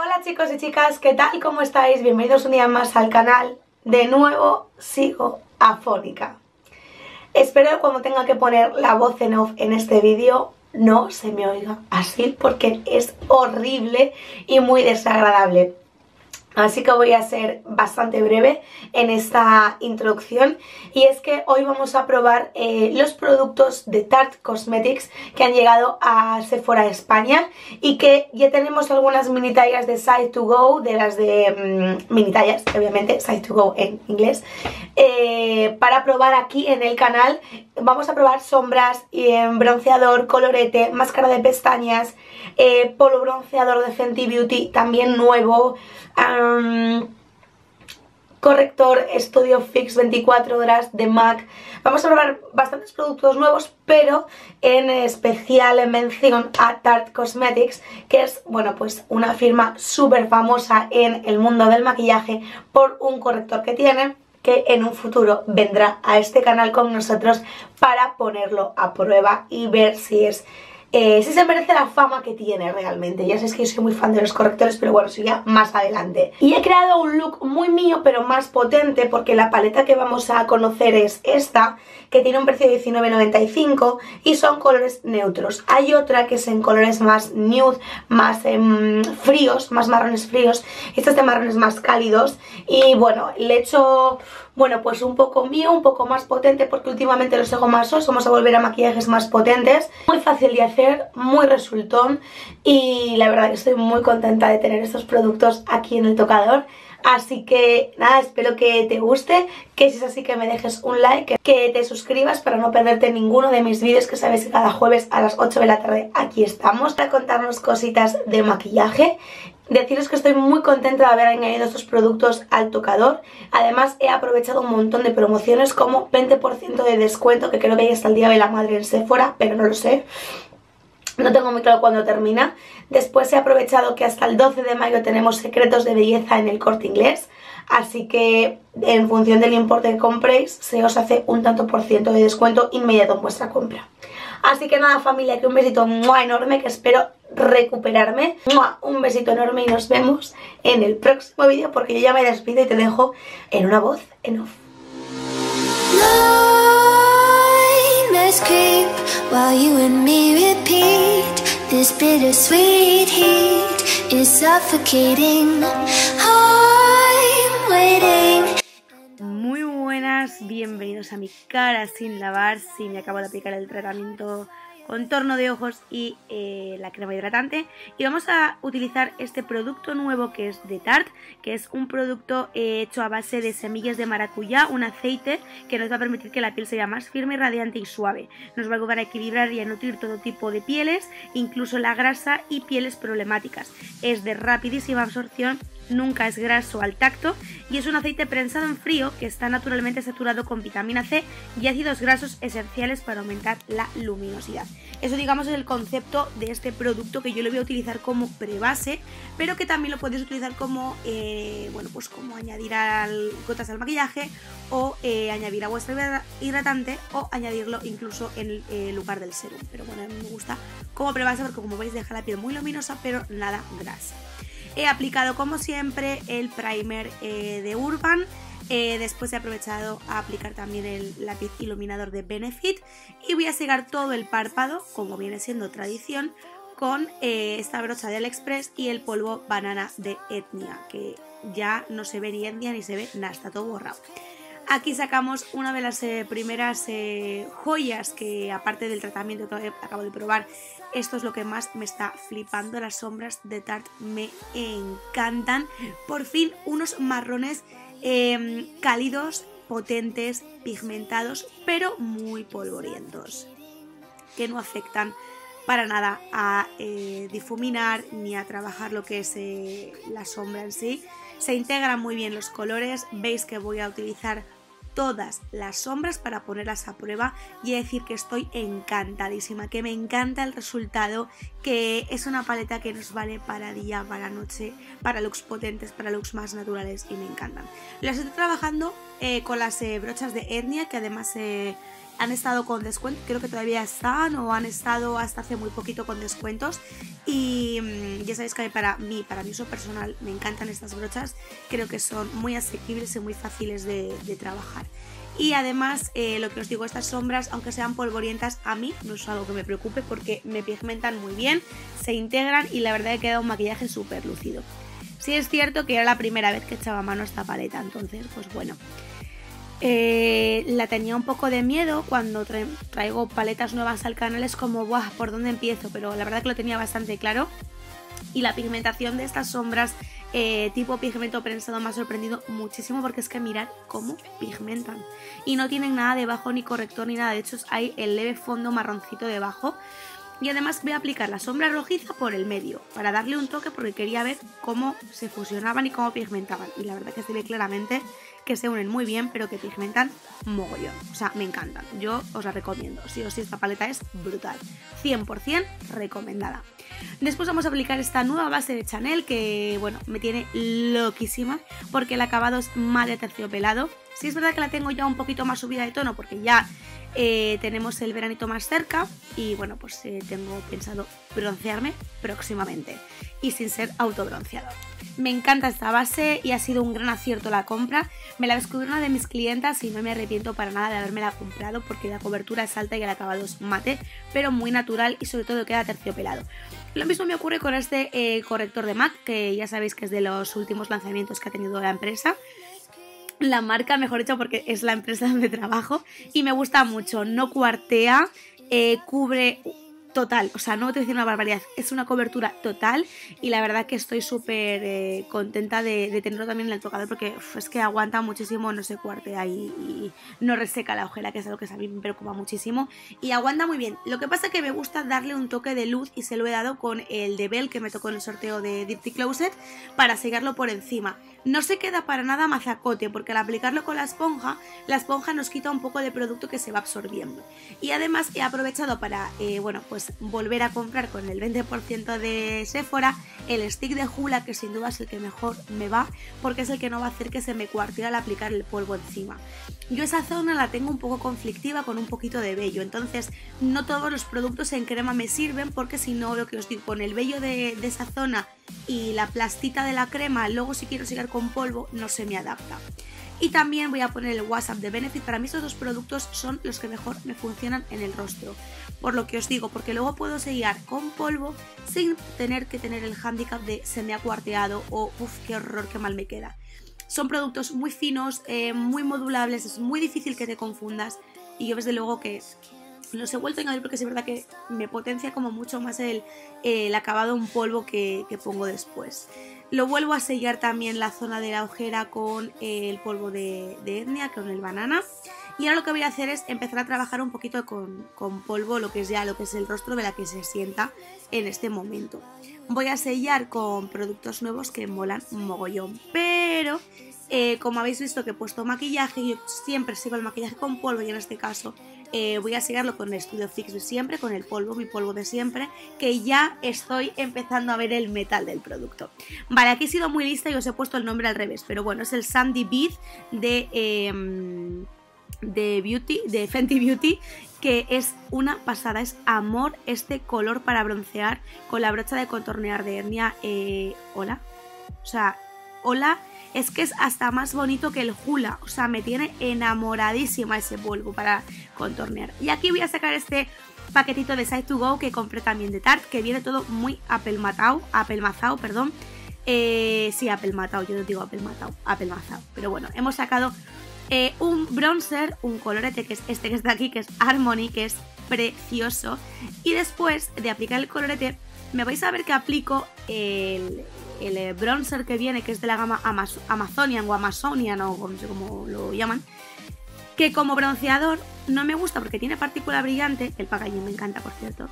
Hola chicos y chicas, ¿qué tal? ¿Cómo estáis? Bienvenidos un día más al canal. De nuevo sigo afónica. Espero que cuando tenga que poner la voz en off en este vídeo no se me oiga así, porque es horrible y muy desagradable. Así que voy a ser bastante breve en esta introducción, y es que hoy vamos a probar los productos de Tarte Cosmetics que han llegado a Sephora España y que ya tenemos algunas mini tallas de Side to Go, de las de mini tallas, obviamente, Side to Go en inglés, para probar aquí en el canal. Vamos a probar sombras, bronceador, colorete, máscara de pestañas, polvo bronceador de Fenty Beauty, también nuevo, corrector Studio Fix 24 horas de MAC. Vamos a probar bastantes productos nuevos, pero en especial en mención a Tarte Cosmetics, que es, bueno, pues una firma súper famosa en el mundo del maquillaje por un corrector que tiene, que en un futuro vendrá a este canal con nosotros para ponerlo a prueba y ver si es si se merece la fama que tiene realmente. Ya sabéis que yo soy muy fan de los correctores, pero bueno, eso ya más adelante. Y he creado un look muy mío, pero más potente, porque la paleta que vamos a conocer es esta, que tiene un precio de $19.95 y son colores neutros. Hay otra que es en colores más nude, más fríos, más marrones fríos. Esta es de marrones más cálidos. Y bueno, le he hecho, bueno, pues un poco mío, un poco más potente, porque últimamente los hago más solos. Vamos a volver a maquillajes más potentes. Muy fácil de hacer, muy resultón, y la verdad que estoy muy contenta de tener estos productos aquí en el tocador. Así que nada, espero que te guste, que si es así que me dejes un like, que te suscribas para no perderte ninguno de mis vídeos, que sabéis que cada jueves a las 8 de la tarde aquí estamos para contarnos cositas de maquillaje. Deciros que estoy muy contenta de haber añadido estos productos al tocador. Además he aprovechado un montón de promociones, como 20% de descuento, que creo que hay hasta el Día de la Madre en Sephora, pero no lo sé. No tengo muy claro cuándo termina. Después he aprovechado que hasta el 12 de mayo tenemos secretos de belleza en el Corte Inglés. Así que en función del importe que compréis, se os hace un tanto por ciento de descuento inmediato en vuestra compra. Así que nada familia, que un besito enorme, que espero recuperarme. Un besito enorme y nos vemos en el próximo vídeo, porque yo ya me despido y te dejo en una voz en off. Creep while you and me repeat. This bittersweet heat is suffocating. I'm waiting. Muy buenas, bienvenidos a mi cara sin lavar. Sí, me acabo de aplicar el tratamiento contorno de ojos y la crema hidratante, y vamos a utilizar este producto nuevo que es de Tarte, que es un producto hecho a base de semillas de maracuyá, un aceite que nos va a permitir que la piel sea más firme, radiante y suave. Nos va a ayudar a equilibrar y a nutrir todo tipo de pieles, incluso la grasa y pieles problemáticas. Es de rapidísima absorción, nunca es graso al tacto, y es un aceite prensado en frío que está naturalmente saturado con vitamina C y ácidos grasos esenciales para aumentar la luminosidad. Eso, digamos, es el concepto de este producto, que yo lo voy a utilizar como prebase, pero que también lo podéis utilizar como, bueno, pues como añadir gotas al maquillaje, o añadir a vuestra hidratante, o añadirlo incluso en el lugar del serum. Pero bueno, a mí me gusta como prebase porque, como veis, deja la piel muy luminosa pero nada grasa. He aplicado, como siempre, el primer de Urban. Después he aprovechado a aplicar también el lápiz iluminador de Benefit. Y voy a cegar todo el párpado, como viene siendo tradición, con esta brocha de AliExpress y el polvo banana de Etnia, que ya no se ve ni Etnia ni se ve nada, está todo borrado. Aquí sacamos una de las primeras joyas que, aparte del tratamiento que acabo de probar, esto es lo que más me está flipando. Las sombras de Tarte me encantan. Por fin unos marrones cálidos, potentes, pigmentados, pero muy polvorientos, que no afectan para nada a difuminar ni a trabajar lo que es la sombra en sí. Se integran muy bien los colores. Veis que voy a utilizar todas las sombras para ponerlas a prueba, y decir que estoy encantadísima, que me encanta el resultado, que es una paleta que nos vale para día, para noche, para looks potentes, para looks más naturales, y me encantan. Las estoy trabajando con las brochas de Etnia, que además han estado con descuento, creo que todavía están o han estado hasta hace muy poquito con descuentos. Y ya sabéis que para mi uso personal me encantan estas brochas, creo que son muy asequibles y muy fáciles de trabajar. Y además, lo que os digo, estas sombras, aunque sean polvorientas, a mí no es algo que me preocupe porque me pigmentan muy bien, se integran y la verdad que queda un maquillaje súper lucido. Sí es cierto que era la primera vez que echaba mano a esta paleta, entonces pues bueno. La tenía un poco de miedo cuando traigo paletas nuevas al canal, es como, ¡buah!, ¿por dónde empiezo? Pero la verdad que lo tenía bastante claro. Y la pigmentación de estas sombras tipo pigmento prensado me ha sorprendido muchísimo, porque es que mirad cómo pigmentan y no tienen nada debajo, ni corrector ni nada. De hecho hay el leve fondo marroncito debajo. Y además voy a aplicar la sombra rojiza por el medio para darle un toque, porque quería ver cómo se fusionaban y cómo pigmentaban. Y la verdad que se ve claramente que se unen muy bien, pero que pigmentan mogollón. O sea, me encantan. Yo os la recomiendo. Sí o sí, esta paleta es brutal. 100% recomendada. Después vamos a aplicar esta nueva base de Chanel que, bueno, me tiene loquísima porque el acabado es más de terciopelado. Sí es verdad que la tengo ya un poquito más subida de tono porque ya... tenemos el veranito más cerca y bueno, pues tengo pensado broncearme próximamente y sin ser autobronceador. Me encanta esta base y ha sido un gran acierto la compra. Me la descubrió una de mis clientas y no me arrepiento para nada de haberme la comprado porque la cobertura es alta y el acabado es mate, pero muy natural y sobre todo queda terciopelado. Lo mismo me ocurre con este corrector de MAC, que ya sabéis que es de los últimos lanzamientos que ha tenido la empresa. La marca, mejor dicho, porque es la empresa donde trabajo, y me gusta mucho, no cuartea, cubre total, o sea, no te voy a decir una barbaridad, es una cobertura total y la verdad que estoy súper contenta de tenerlo también en el tocador porque es que aguanta muchísimo, no se cuartea y no reseca la ojera, que es algo que a mí me preocupa muchísimo, y aguanta muy bien. Lo que pasa que me gusta darle un toque de luz y se lo he dado con el de Bell que me tocó en el sorteo de Diptyque Closet para sellarlo por encima. No se queda para nada mazacote porque al aplicarlo con la esponja nos quita un poco de producto que se va absorbiendo. Y además he aprovechado para, bueno, pues volver a comprar con el 20% de Sephora el stick de Jula, que sin duda es el que mejor me va porque es el que no va a hacer que se me cuartee al aplicar el polvo encima. Yo esa zona la tengo un poco conflictiva con un poquito de vello, entonces no todos los productos en crema me sirven porque si no, lo que os digo, con el vello de esa zona y la plastita de la crema, luego si quiero sellar con polvo no se me adapta. Y también voy a poner el WhatsApp de Benefit. Para mí estos dos productos son los que mejor me funcionan en el rostro, por lo que os digo, porque luego puedo sellar con polvo sin tener que tener el hándicap de se me ha cuarteado o uff, qué horror, qué mal me queda. Son productos muy finos, muy modulables, es muy difícil que te confundas y yo desde luego que los he vuelto a añadir porque es verdad que me potencia como mucho más el acabado en polvo que pongo después. Lo vuelvo a sellar también la zona de la ojera con el polvo de Etnia, con el banana. Y ahora lo que voy a hacer es empezar a trabajar un poquito con polvo, lo que es el rostro de la que se sienta en este momento. Voy a sellar con productos nuevos que molan un mogollón, pero... como habéis visto que he puesto maquillaje, yo siempre sigo el maquillaje con polvo y en este caso voy a seguirlo con el Studio Fix de siempre, con el polvo, mi polvo de siempre, que ya estoy empezando a ver el metal del producto. Vale, aquí he sido muy lista y os he puesto el nombre al revés, pero bueno, es el Sandy Bead de Fenty Beauty, que es una pasada, es amor este color para broncear con la brocha de contornear de Etnia. Hola, o sea, hola. Es que es hasta más bonito que el Jula, o sea, me tiene enamoradísima ese polvo para contornear. Y aquí voy a sacar este paquetito de Side to Go que compré también de Tarte, que viene todo muy apelmazado, pero bueno, hemos sacado un bronzer, un colorete que es este que está aquí, que es Harmony, que es precioso. Y después de aplicar el colorete me vais a ver que aplico el bronzer que viene, que es de la gama Amazonian o Amazonian, o no sé cómo lo llaman, que como bronceador no me gusta porque tiene partícula brillante, el packaging me encanta por cierto,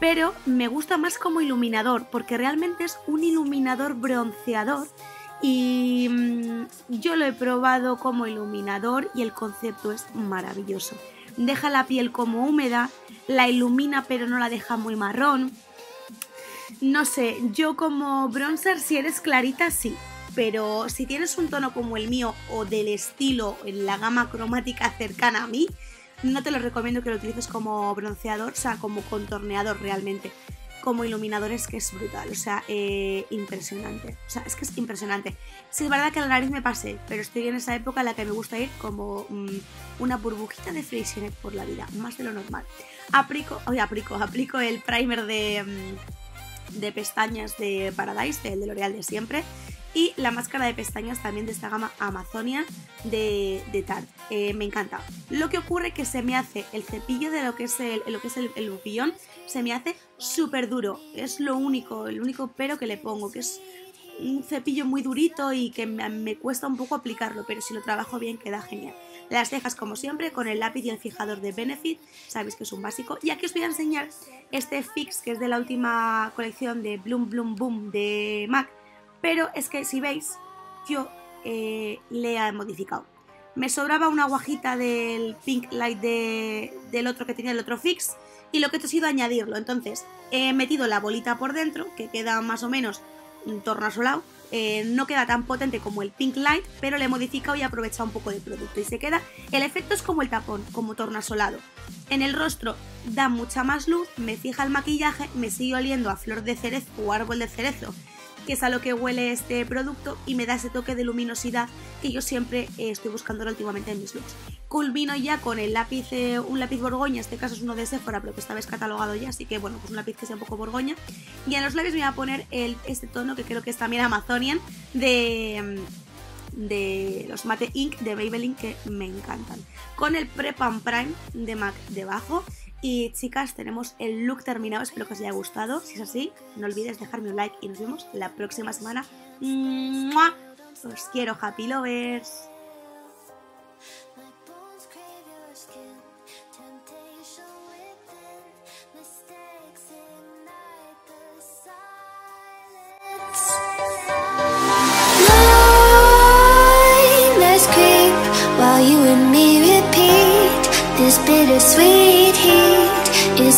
pero me gusta más como iluminador porque realmente es un iluminador bronceador y yo lo he probado como iluminador y el concepto es maravilloso. Deja la piel como húmeda, la ilumina pero no la deja muy marrón. No sé, yo como bronzer, si eres clarita, sí, pero si tienes un tono como el mío o del estilo en la gama cromática cercana a mí, No te lo recomiendo que lo utilices como bronceador, o sea, como contorneador realmente. Como iluminador es que es brutal, o sea, impresionante. O sea, es que es impresionante. Sí, es verdad que a la nariz me pasé, pero estoy en esa época en la que me gusta ir como una burbujita de fricciones por la vida, más de lo normal. Aplico el primer de pestañas de Paradise, el de L'Oréal de siempre. Y la máscara de pestañas también de esta gama Amazonia de Tarte. Me encanta. Lo que ocurre que se me hace el cepillo de lo que es el bufillón, se me hace súper duro. Es lo único, el único pero que le pongo, que es un cepillo muy durito y que me cuesta un poco aplicarlo, pero si lo trabajo bien queda genial. Las cejas, como siempre, con el lápiz y el fijador de Benefit, sabéis que es un básico. Y aquí os voy a enseñar este fix que es de la última colección de Bloom Boom de MAC. Pero es que si veis, yo le he modificado. Me sobraba una guajita del Pink Light del otro que tenía, el otro fix, y lo que he hecho ha sido añadirlo. Entonces he metido la bolita por dentro, que queda más o menos tornasolado. No queda tan potente como el Pink Light, pero le he modificado y he aprovechado un poco de producto y se queda. El efecto es como el tapón, como tornasolado. En el rostro da mucha más luz, me fija el maquillaje, me sigue oliendo a flor de cerezo o árbol de cerezo, que es a lo que huele este producto, y me da ese toque de luminosidad que yo siempre estoy buscando últimamente en mis looks. Culmino ya con el lápiz, un lápiz borgoña, en este caso es uno de Sephora, pero que esta vez catalogado ya, así que bueno, pues un lápiz que sea un poco borgoña. Y en los labios me voy a poner este tono que creo que es también Amazonian, de los Matte Ink de Maybelline, que me encantan. Con el Prep and Prime de MAC debajo. Y chicas, tenemos el look terminado, espero que os haya gustado. Si es así, no olvides dejarme un like y nos vemos la próxima semana. ¡Mua! Os quiero, happy lovers. This bittersweet heat is